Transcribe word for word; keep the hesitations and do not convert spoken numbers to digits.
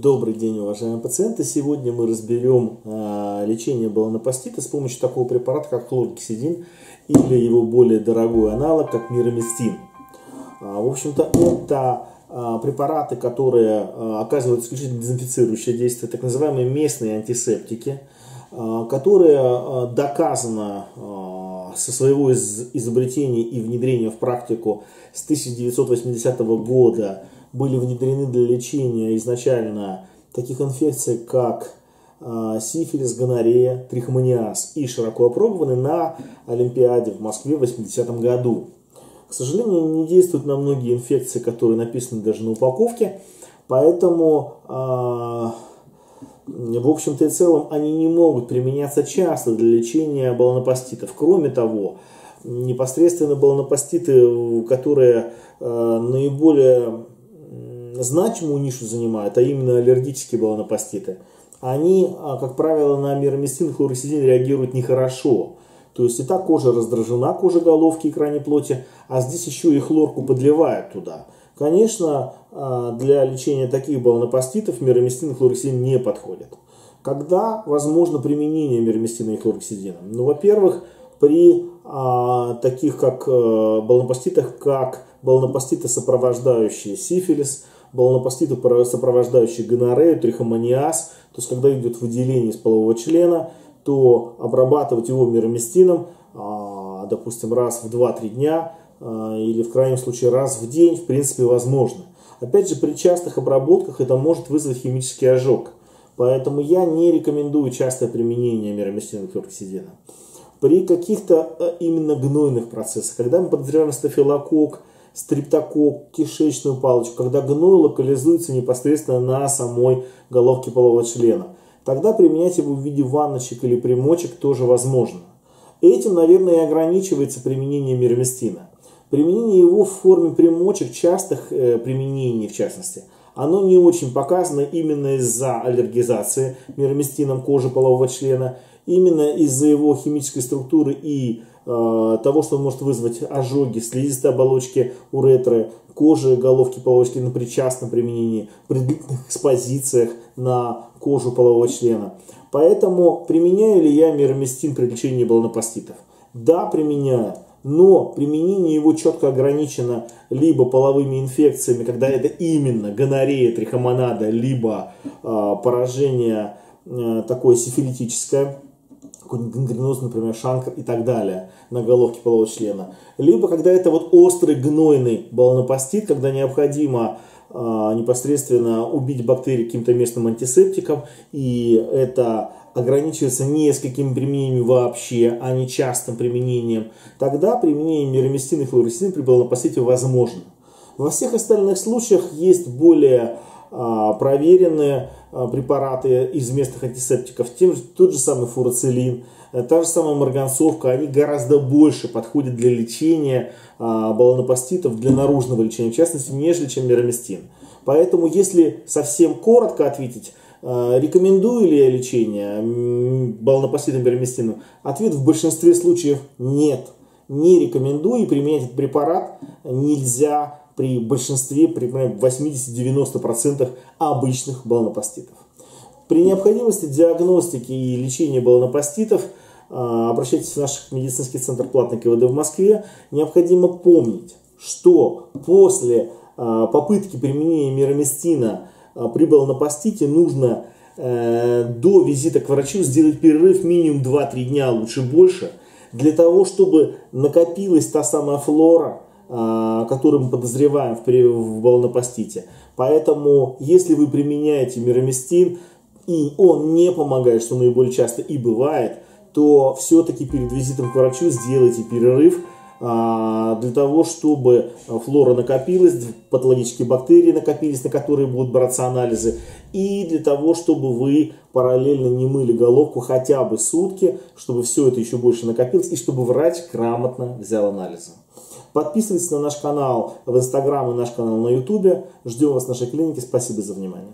Добрый день, уважаемые пациенты! Сегодня мы разберем э, лечение баланопостита с помощью такого препарата, как хлоргексидин, или его более дорогой аналог, как мирамистин. А, в общем-то, это а, препараты, которые а, оказывают исключительно дезинфицирующее действие, так называемые местные антисептики, а, которые а, доказано а, со своего из изобретения и внедрения в практику с тысяча девятьсот восьмидесятого года, были внедрены для лечения изначально таких инфекций, как э, сифилис, гонорея, трихомониаз, и широко опробованы на Олимпиаде в Москве в восьмидесятом году. К сожалению, не действуют на многие инфекции, которые написаны даже на упаковке, поэтому, э, в общем-то и целом, они не могут применяться часто для лечения баланопоститов. Кроме того, непосредственно баланопоститы, которые э, наиболее значимую нишу занимают, а именно аллергические баланопоститы, они, как правило, на мирамистин и хлоргексидин реагируют нехорошо. То есть и так кожа раздражена, кожа головки и крайней плоти, а здесь еще и хлорку подливают туда. Конечно, для лечения таких баланопоститов мирамистин и хлоргексидин не подходят. Когда возможно применение мирамистина и хлоргексидина? Ну, во-первых, при а, таких как а, баланопоститах, как баланопоститы, сопровождающие сифилис, баланопоститы, сопровождающие гонорею, трихомониаз, то есть когда идет выделение из полового члена, то обрабатывать его мирамистином, а, допустим, раз в два-три дня а, или в крайнем случае раз в день, в принципе, возможно. Опять же, при частых обработках это может вызвать химический ожог, поэтому я не рекомендую частое применение мирамистина и хлоргексидина. При каких-то именно гнойных процессах, когда мы подозреваем стафилокок, стрептокок, кишечную палочку, когда гной локализуется непосредственно на самой головке полового члена, тогда применять его в виде ванночек или примочек тоже возможно. Этим, наверное, и ограничивается применение мирамистина. Применение его в форме примочек, частых э, применений в частности, оно не очень показано именно из-за аллергизации мирамистином кожи полового члена, именно из-за его химической структуры и э, того, что он может вызвать ожоги слизистой оболочки уретры, кожи головки полового члена при частном применении, при длительных экспозициях на кожу полового члена. Поэтому применяю ли я мирамистин при лечении баланопоститов? Да, применяю, но применение его четко ограничено либо половыми инфекциями, когда это именно гонорея, трихомонада, либо э, поражение э, такое сифилитическое, какой-нибудь гангреноз, например, шанкр и так далее на головке полового члена. Либо когда это вот острый гнойный баланопостит, когда необходимо э, непосредственно убить бактерии каким-то местным антисептиком, и это ограничивается несколькими применениями вообще, а не частым применением, тогда применение мирамистина и хлоргексидина при баланопостите возможно. Во всех остальных случаях есть более а, проверенные а, препараты из местных антисептиков, тем, тот же самый фурацилин, та же самая марганцовка, они гораздо больше подходят для лечения а, баланопоститов, для наружного лечения, в частности, нежели чем мирамистин. Поэтому, если совсем коротко ответить, рекомендую ли я лечение баланопоститом мирамистином? Ответ: в большинстве случаев нет. Не рекомендую, и применять этот препарат нельзя при большинстве, при восьмидесяти-девяноста процентах обычных баланопоститов. При необходимости диагностики и лечения баланопоститов обращайтесь в наш медицинский центр платной КВД в Москве. Необходимо помнить, что после попытки применения мирамистина при баланопостите нужно э, до визита к врачу сделать перерыв минимум два-три дня, лучше больше, для того, чтобы накопилась та самая флора, э, которую мы подозреваем в, в баланопостите. Поэтому, если вы применяете мирамистин, и он не помогает, что наиболее часто и бывает, то все-таки перед визитом к врачу сделайте перерыв, для того, чтобы флора накопилась, патологические бактерии накопились, на которые будут браться анализы, и для того, чтобы вы параллельно не мыли головку хотя бы сутки, чтобы все это еще больше накопилось, и чтобы врач грамотно взял анализы. Подписывайтесь на наш канал в Инстаграм и наш канал на Ютубе. Ждем вас в нашей клинике. Спасибо за внимание.